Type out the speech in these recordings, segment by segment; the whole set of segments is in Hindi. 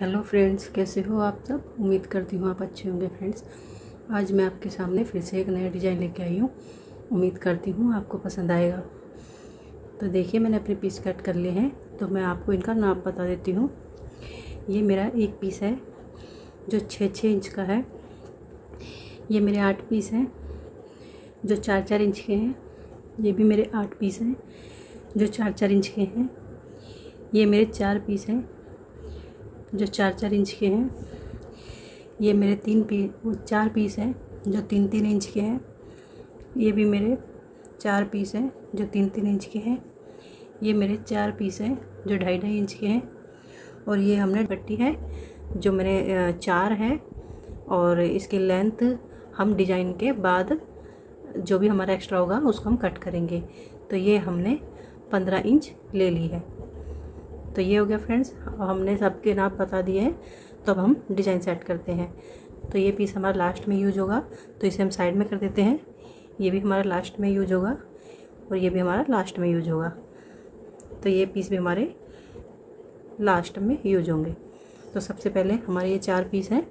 हेलो फ्रेंड्स, कैसे हो आप सब। उम्मीद करती हूँ आप अच्छे होंगे। फ्रेंड्स, आज मैं आपके सामने फिर से एक नया डिज़ाइन लेके आई हूँ। उम्मीद करती हूँ आपको पसंद आएगा। तो देखिए, मैंने अपने पीस कट कर लिए हैं, तो मैं आपको इनका नाप बता देती हूँ। ये मेरा एक पीस है जो 6-6 इंच का है। ये मेरे 8 पीस हैं जो 4-4 इंच के हैं। ये भी मेरे 8 पीस हैं जो 4-4 इंच के हैं। ये मेरे 4 पीस हैं जो 4-4 इंच के हैं। ये मेरे 4 पीस हैं जो 3-3 इंच के हैं। ये भी मेरे 4 पीस हैं जो 3-3 इंच के हैं। ये मेरे 4 पीस हैं जो 2.5-2.5 इंच के हैं। और ये हमने पट्टी है जो मेरे 4 है। और इसकी लेंथ हम डिज़ाइन के बाद जो भी हमारा एक्स्ट्रा होगा उसको हम कट करेंगे। तो ये हमने 15 इंच ले ली है। तो ये हो गया फ्रेंड्स, हमने सबके नाप बता दिए हैं। तो अब हम डिज़ाइन सेट करते हैं। तो ये पीस हमारा लास्ट में यूज होगा, तो इसे हम साइड में कर देते हैं। ये भी हमारा लास्ट में यूज होगा और ये भी हमारा लास्ट में यूज होगा। तो ये पीस भी हमारे लास्ट में यूज होंगे। तो सबसे पहले हमारे ये 4 पीस हैं,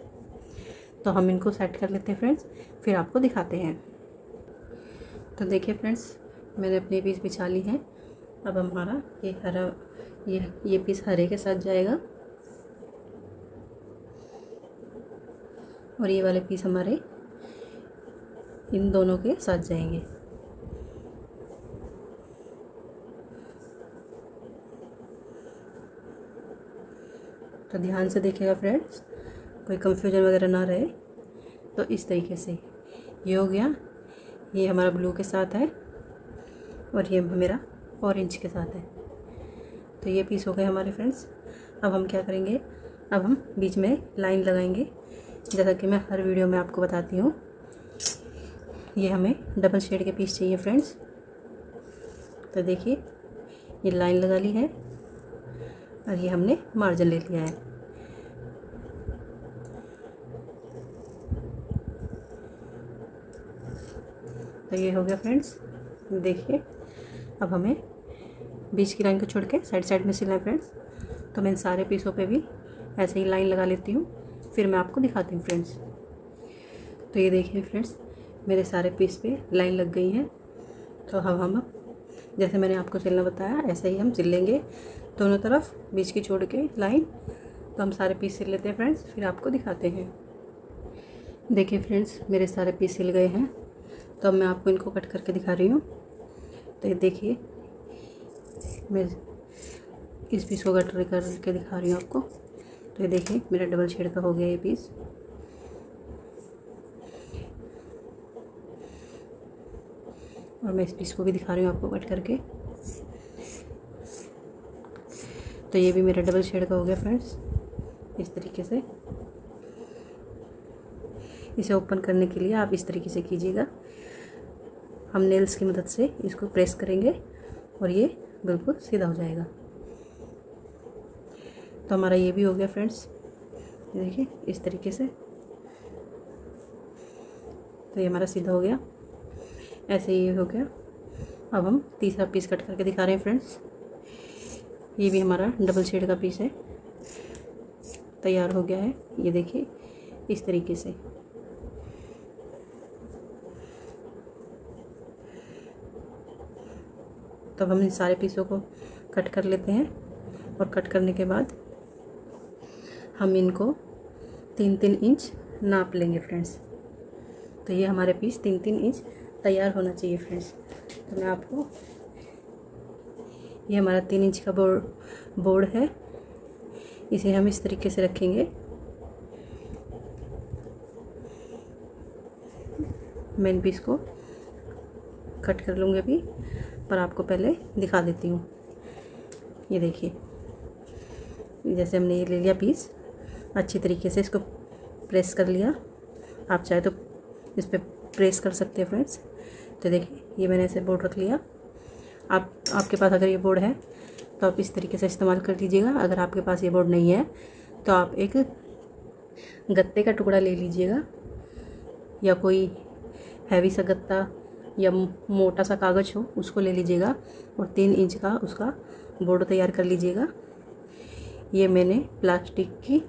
तो हम इनको सेट कर लेते हैं फ्रेंड्स, फिर आपको दिखाते हैं। तो देखिए फ्रेंड्स, मैंने अपने पीस बिछा ली है। अब हमारा ये हरा ये पीस हरे के साथ जाएगा और ये वाले पीस हमारे इन दोनों के साथ जाएंगे। तो ध्यान से देखिएगा फ्रेंड्स, कोई कंफ्यूजन वगैरह ना रहे। तो इस तरीके से ये हो गया। ये हमारा ब्लू के साथ है और ये मेरा ऑरेंज के साथ है। तो ये पीस हो गए हमारे फ्रेंड्स। अब हम क्या करेंगे, अब हम बीच में लाइन लगाएंगे, जैसा कि मैं हर वीडियो में आपको बताती हूँ। ये हमें डबल शेड के पीस चाहिए फ्रेंड्स। तो देखिए, ये लाइन लगा ली है और ये हमने मार्जिन ले लिया है। तो ये हो गया फ्रेंड्स। देखिए, अब हमें बीच की लाइन को छोड़ के साइड साइड में सिलना है फ्रेंड्स। तो मैं इन सारे पीसों पे भी ऐसे ही लाइन लगा लेती हूँ, फिर मैं आपको दिखाती हूँ फ्रेंड्स। तो ये देखिए फ्रेंड्स, मेरे सारे पीस पे लाइन लग गई है। तो हम जैसे मैंने आपको सिलना बताया ऐसे ही हम सिल लेंगे, दोनों तरफ बीच की छोड़ के लाइन। तो हम सारे पीस सिल लेते हैं फ्रेंड्स, फिर आपको दिखाते हैं। देखिए फ्रेंड्स, मेरे सारे पीस सिल गए हैं। तो अब मैं आपको इनको कट करके दिखा रही हूँ। तो ये देखिए, मैं इस पीस को कट करके दिखा रही हूँ आपको। तो ये देखिए, मेरा डबल शेड का हो गया ये पीस। और मैं इस पीस को भी दिखा रही हूँ आपको कट करके। तो ये भी मेरा डबल शेड का हो गया फ्रेंड्स। इस तरीके से इसे ओपन करने के लिए आप इस तरीके से कीजिएगा। हम नेल्स की मदद से इसको प्रेस करेंगे और ये बिल्कुल सीधा हो जाएगा। तो हमारा ये भी हो गया फ्रेंड्स। देखिए इस तरीके से, तो ये हमारा सीधा हो गया। ऐसे ही हो गया। अब हम तीसरा पीस कट करके दिखा रहे हैं फ्रेंड्स। ये भी हमारा डबल शेड का पीस है, तैयार हो गया है। ये देखिए इस तरीके से। तब हम इन सारे पीसों को कट कर लेते हैं और कट करने के बाद हम इनको 3-3 इंच नाप लेंगे फ्रेंड्स। तो ये हमारे पीस 3-3 इंच तैयार होना चाहिए फ्रेंड्स। तो मैं आपको, ये हमारा 3 इंच का बोर्ड है, इसे हम इस तरीके से रखेंगे। मैं इन पीस को कट कर लूँगी अभी, पर आपको पहले दिखा देती हूँ। ये देखिए, जैसे हमने ये ले लिया पीस, अच्छी तरीके से इसको प्रेस कर लिया। आप चाहे तो इस पर प्रेस कर सकते हैं फ्रेंड्स। तो देखिए, ये मैंने ऐसे बोर्ड रख लिया। आपके पास अगर ये बोर्ड है तो आप इस तरीके से इस्तेमाल कर लीजिएगा। अगर आपके पास ये बोर्ड नहीं है तो आप एक गत्ते का टुकड़ा ले लीजिएगा, या कोई हैवी सा गत्ता या मोटा सा कागज़ हो उसको ले लीजिएगा, और 3 इंच का उसका बोर्ड तैयार कर लीजिएगा। ये मैंने प्लास्टिक की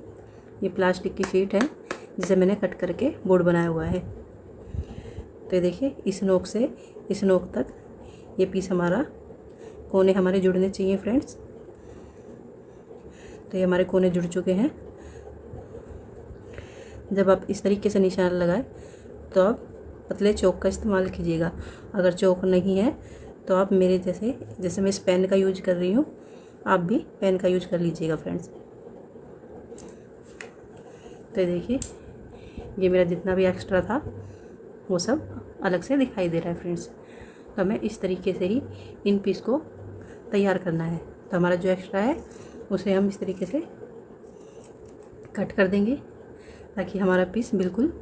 ये प्लास्टिक की शीट है जिसे मैंने कट करके बोर्ड बनाया हुआ है। तो ये देखिए, इस नोक से इस नोक तक ये पीस हमारा कोने हमारे जुड़ने चाहिए फ्रेंड्स। तो ये हमारे कोने जुड़ चुके हैं। जब आप इस तरीके से निशान लगाएं तो आप पतले चौक का इस्तेमाल कीजिएगा। अगर चौक नहीं है तो आप मेरे जैसे मैं इस पेन का यूज कर रही हूँ, आप भी पेन का यूज कर लीजिएगा फ्रेंड्स। तो देखिए, ये मेरा जितना भी एक्स्ट्रा था वो सब अलग से दिखाई दे रहा है फ्रेंड्स। तो हमें इस तरीके से ही इन पीस को तैयार करना है। तो हमारा जो एक्स्ट्रा है उसे हम इस तरीके से कट कर देंगे ताकि हमारा पीस बिल्कुल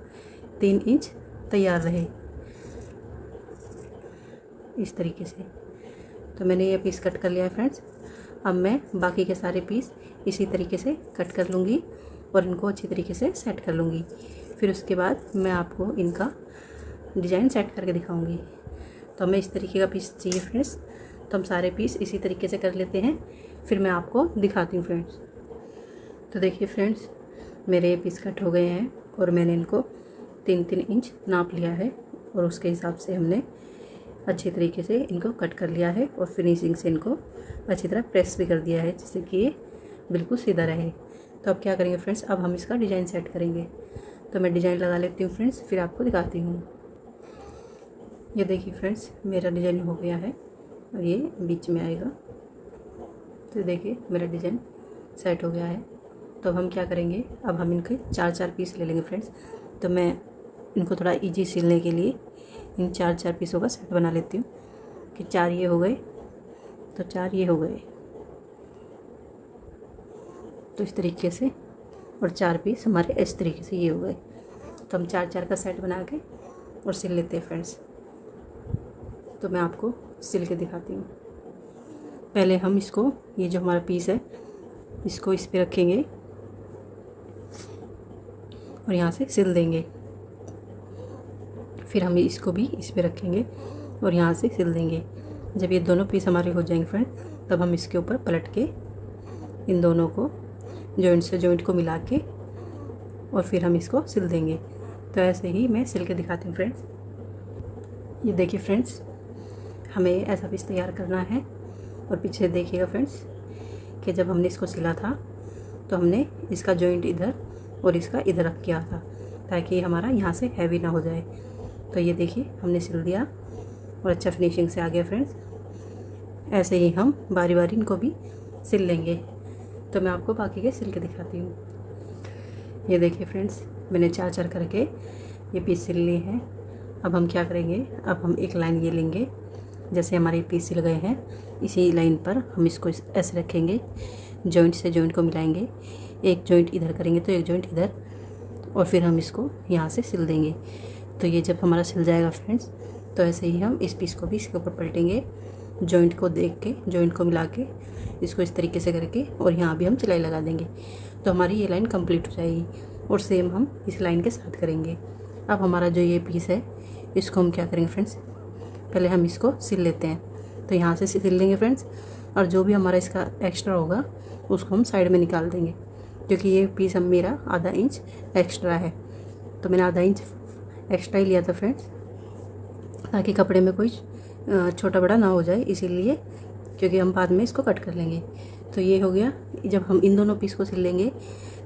3 इंच तैयार रहे, इस तरीके से। तो मैंने ये पीस कट कर लिया है फ्रेंड्स। अब मैं बाकी के सारे पीस इसी तरीके से कट कर लूँगी और इनको अच्छी तरीके से सेट कर लूँगी। फिर उसके बाद मैं आपको इनका डिज़ाइन सेट करके दिखाऊँगी। तो हमें इस तरीके का पीस चाहिए फ्रेंड्स। तो हम सारे पीस इसी तरीके से कर लेते हैं, फिर मैं आपको दिखाती हूँ फ्रेंड्स। तो देखिए फ्रेंड्स, मेरे ये पीस कट हो गए हैं और मैंने इनको 3-3 इंच नाप लिया है और उसके हिसाब से हमने अच्छे तरीके से इनको कट कर लिया है और फिनिशिंग से इनको अच्छी तरह प्रेस भी कर दिया है जिससे कि ये बिल्कुल सीधा रहे। तो अब क्या करेंगे फ्रेंड्स, अब हम इसका डिज़ाइन सेट करेंगे। तो मैं डिज़ाइन लगा लेती हूँ फ्रेंड्स, फिर आपको दिखाती हूँ। ये देखिए फ्रेंड्स, मेरा डिज़ाइन हो गया है और ये बीच में आएगा। तो देखिए, मेरा डिज़ाइन सेट हो गया है। तो अब हम क्या करेंगे, अब हम इनके 4-4 पीस ले लेंगे फ्रेंड्स। तो मैं इनको थोड़ा इजी सिलने के लिए इन 4-4 पीसों का सेट बना लेती हूँ कि 4 ये हो गए तो 4 ये हो गए, तो इस तरीके से, और 4 पीस हमारे इस तरीके से ये हो गए। तो हम 4-4 का सेट बना के और सिल लेते हैं फ्रेंड्स। तो मैं आपको सिल के दिखाती हूँ। पहले हम इसको, ये जो हमारा पीस है, इसको इस पे रखेंगे और यहाँ से सिल देंगे। फिर हम इसको भी इस पे रखेंगे और यहाँ से सिल देंगे। जब ये दोनों पीस हमारे हो जाएंगे फ्रेंड, तब हम इसके ऊपर पलट के इन दोनों को जॉइंट से जॉइंट को मिला के और फिर हम इसको सिल देंगे। तो ऐसे ही मैं सिल के दिखाती हूँ फ्रेंड्स। ये देखिए फ्रेंड्स, हमें ऐसा पीस तैयार करना है। और पीछे देखिएगा फ्रेंड्स कि जब हमने इसको सिला था तो हमने इसका जॉइंट इधर और इसका इधर रख किया था ताकि हमारा यहाँ से हैवी ना हो जाए। तो ये देखिए, हमने सिल दिया और अच्छा फिनिशिंग से आ गया फ्रेंड्स। ऐसे ही हम बारी बारी इनको भी सिल लेंगे। तो मैं आपको बाकी के सिल के दिखाती हूँ। ये देखिए फ्रेंड्स, मैंने 4-4 करके ये पीस सिल लिए हैं। अब हम क्या करेंगे, अब हम एक लाइन ये लेंगे, जैसे हमारे पीस सिल गए हैं इसी लाइन पर हम इसको ऐसे रखेंगे, जॉइंट से जॉइंट को मिलाएंगे, एक जॉइंट इधर करेंगे तो एक जॉइंट इधर, और फिर हम इसको यहाँ से सिल देंगे। तो ये जब हमारा सिल जाएगा फ्रेंड्स, तो ऐसे ही हम इस पीस को भी इसके ऊपर पलटेंगे, जॉइंट को देख के, जॉइंट को मिला के इसको इस तरीके से करके, और यहाँ भी हम सिलाई लगा देंगे। तो हमारी ये लाइन कंप्लीट हो जाएगी और सेम हम इस लाइन के साथ करेंगे। अब हमारा जो ये पीस है, इसको हम क्या करेंगे फ्रेंड्स, पहले हम इसको सिल लेते हैं। तो यहाँ से सिल लेंगे फ्रेंड्स, और जो भी हमारा इसका एक्स्ट्रा होगा उसको हम साइड में निकाल देंगे, क्योंकि ये पीस हम मेरा आधा इंच एक्स्ट्रा है। तो मैंने आधा इंच एक्स्ट्रा ही लिया था फ्रेंड्स, ताकि कपड़े में कोई छोटा बड़ा ना हो जाए, इसीलिए, क्योंकि हम बाद में इसको कट कर लेंगे। तो ये हो गया। जब हम इन दोनों पीस को सिल लेंगे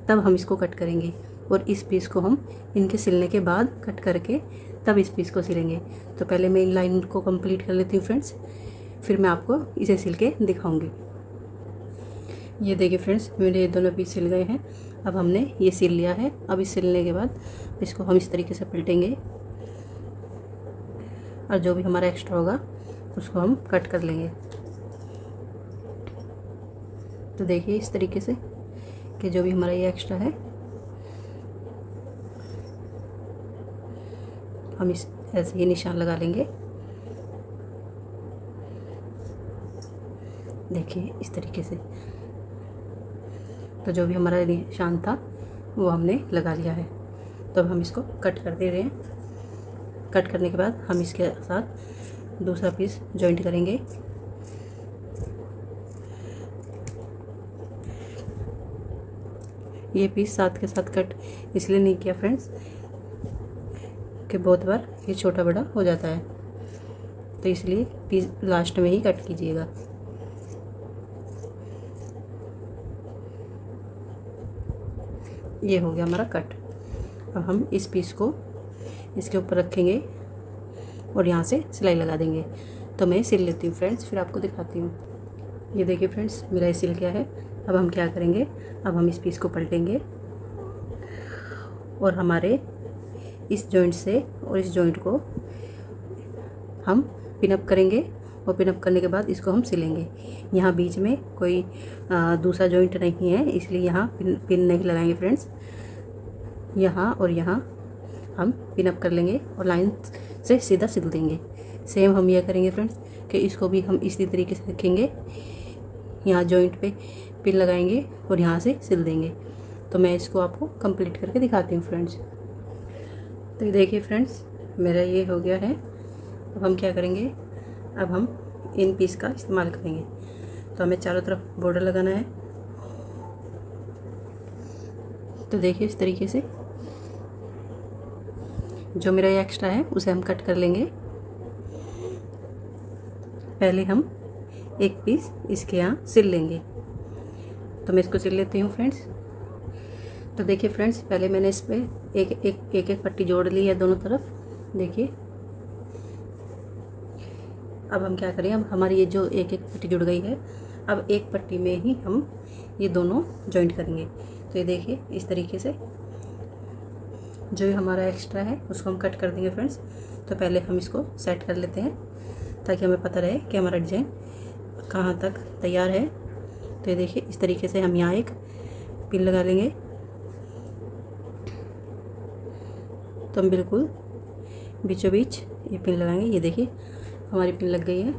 तब हम इसको कट करेंगे, और इस पीस को हम इनके सिलने के बाद कट करके तब इस पीस को सिलेंगे। तो पहले मैं इन लाइन को कंप्लीट कर लेती हूँ फ्रेंड्स, फिर मैं आपको इसे सिल के दिखाऊँगी। ये देखिए फ्रेंड्स, मेरे दोनों पीस सिल गए हैं। अब हमने ये सिल लिया है। अब इस सिलने के बाद इसको हम इस तरीके से पलटेंगे और जो भी हमारा एक्स्ट्रा होगा उसको हम कट कर लेंगे। तो देखिए इस तरीके से कि जो भी हमारा ये एक्स्ट्रा है हम इस ऐसे ही निशान लगा लेंगे। देखिए इस तरीके से, तो जो भी हमारा निशान था वो हमने लगा लिया है। तो अब हम इसको कट कर दे रहे हैं। कट करने के बाद हम इसके साथ दूसरा पीस जॉइंट करेंगे। ये पीस साथ के साथ कट इसलिए नहीं किया फ्रेंड्स कि बहुत बार ये छोटा बड़ा हो जाता है, तो इसलिए पीस लास्ट में ही कट कीजिएगा। ये हो गया हमारा कट। अब हम इस पीस को इसके ऊपर रखेंगे और यहाँ से सिलाई लगा देंगे। तो मैं सिल लेती हूँ फ्रेंड्स, फिर आपको दिखाती हूँ। ये देखिए फ्रेंड्स, मेरा ये सिल गया है। अब हम क्या करेंगे, अब हम इस पीस को पलटेंगे और हमारे इस जॉइंट से और इस जॉइंट को हम पिनअप करेंगे और पिनअप करने के बाद इसको हम सिलेंगे। यहाँ बीच में कोई दूसरा जॉइंट नहीं है, इसलिए यहाँ पिन नहीं लगाएंगे फ्रेंड्स। यहाँ और यहाँ हम पिनअप कर लेंगे और लाइन से सीधा सिल देंगे। सेम हम यह करेंगे फ्रेंड्स कि इसको भी हम इसी तरीके से रखेंगे, यहाँ जॉइंट पे पिन लगाएंगे और यहाँ से सिल देंगे। तो मैं इसको आपको कंप्लीट करके दिखाती हूँ फ्रेंड्स। तो देखिए फ्रेंड्स, मेरा ये हो गया है। अब हम क्या करेंगे, अब हम इन पीस का इस्तेमाल करेंगे। तो हमें चारों तरफ बॉर्डर लगाना है। तो देखिए इस तरीके से जो मेरा ये एक्स्ट्रा है उसे हम कट कर लेंगे। पहले हम एक पीस इसके यहाँ सिल लेंगे, तो मैं इसको सिल लेती हूँ फ्रेंड्स। तो देखिए फ्रेंड्स, पहले मैंने इस पर एक पट्टी जोड़ ली है दोनों तरफ। देखिए अब हम क्या करें, अब हमारी ये जो एक पट्टी जुड़ गई है, अब एक पट्टी में ही हम ये दोनों जॉइंट करेंगे। तो ये देखिए इस तरीके से जो हमारा एक्स्ट्रा है उसको हम कट कर देंगे फ्रेंड्स। तो पहले हम इसको सेट कर लेते हैं ताकि हमें पता रहे कि हमारा डिज़ाइन कहाँ तक तैयार है। तो ये देखिए इस तरीके से हम यहाँ एक पिन लगा लेंगे। तो हम बिल्कुल बीचों बीच ये पिन लगाएंगे। ये देखिए हमारी पिन लग गई है।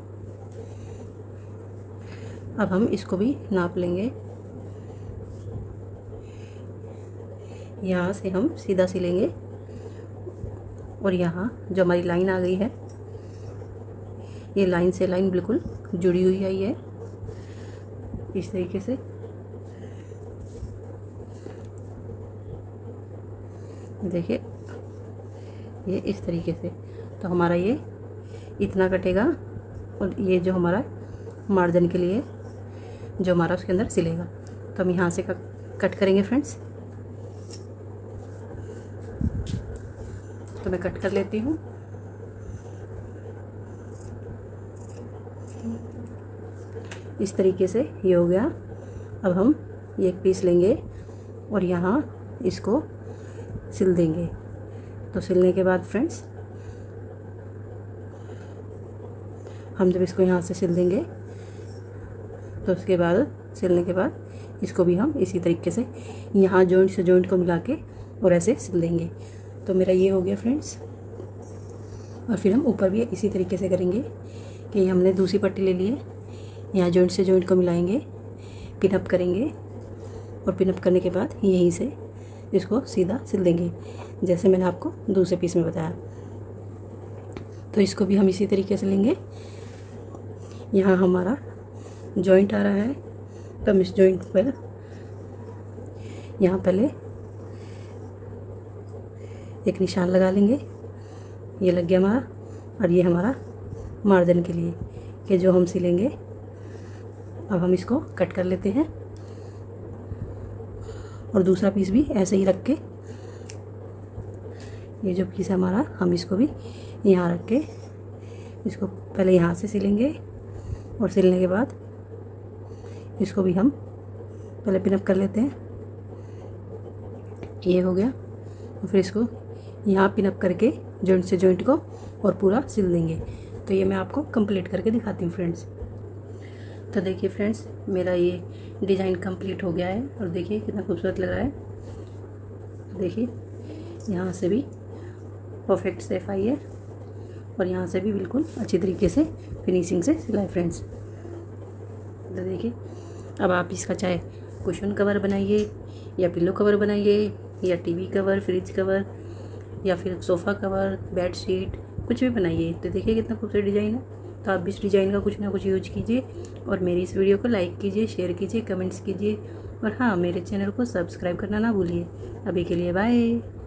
अब हम इसको भी नाप लेंगे। यहाँ से हम सीधा सिलेंगे और यहाँ जो हमारी लाइन आ गई है, ये लाइन से लाइन बिल्कुल जुड़ी हुई है। ये इस तरीके से देखिए, ये इस तरीके से। तो हमारा ये इतना कटेगा और ये जो हमारा मार्जिन के लिए जो हमारा उसके अंदर सिलेगा। तो हम यहाँ से कट करेंगे फ्रेंड्स। तो मैं कट कर लेती हूँ। इस तरीके से ये हो गया। अब हम ये एक पीस लेंगे और यहाँ इसको सिल देंगे। तो सिलने के बाद फ्रेंड्स, हम जब इसको यहाँ से सिल देंगे तो उसके बाद सिलने के बाद इसको भी हम इसी तरीके से यहाँ जॉइंट से जॉइंट को मिला के और ऐसे सिल देंगे। तो मेरा ये हो गया फ्रेंड्स। और फिर हम ऊपर भी इसी तरीके से करेंगे कि हमने दूसरी पट्टी ले ली है, यहाँ जॉइंट से जॉइंट को मिलाएंगे, पिनअप करेंगे और पिनअप करने के बाद यहीं से इसको सीधा सिल देंगे, जैसे मैंने आपको दूसरे पीस में बताया। तो इसको भी हम इसी तरीके से लेंगे। यहाँ हमारा जॉइंट आ रहा है, तो हम इस जॉइंट पर यहाँ पहले एक निशान लगा लेंगे। ये लग गया हमारा। और ये हमारा मार्जिन के लिए कि जो हम सिलेंगे। अब हम इसको कट कर लेते हैं और दूसरा पीस भी ऐसे ही रख के, ये जो पीस है हमारा, हम इसको भी यहाँ रख के इसको पहले यहाँ से सिलेंगे और सिलने के बाद इसको भी हम पहले पिनअप कर लेते हैं। ये हो गया। और फिर इसको यहाँ पिनअप करके जॉइंट से जॉइंट को और पूरा सिल देंगे। तो ये मैं आपको कंप्लीट करके दिखाती हूँ फ्रेंड्स। तो देखिए फ्रेंड्स, मेरा ये डिज़ाइन कंप्लीट हो गया है और देखिए कितना खूबसूरत लग रहा है। देखिए यहाँ से भी परफेक्ट शेप आई है और यहाँ से भी बिल्कुल अच्छी तरीके से फिनिशिंग से सिलाई फ्रेंड्स। तो देखिए, अब आप इसका चाहे कुशन कवर बनाइए या पिलो कवर बनाइए या टीवी कवर, फ्रिज कवर या फिर सोफ़ा कवर, बेड शीट, कुछ भी बनाइए। तो देखिए कितना खूबसूरत डिज़ाइन है। तो आप भी इस डिज़ाइन का कुछ ना कुछ यूज कीजिए और मेरी इस वीडियो को लाइक कीजिए, शेयर कीजिए, कमेंट्स कीजिए और हाँ, मेरे चैनल को सब्सक्राइब करना ना भूलिए। अभी के लिए बाय।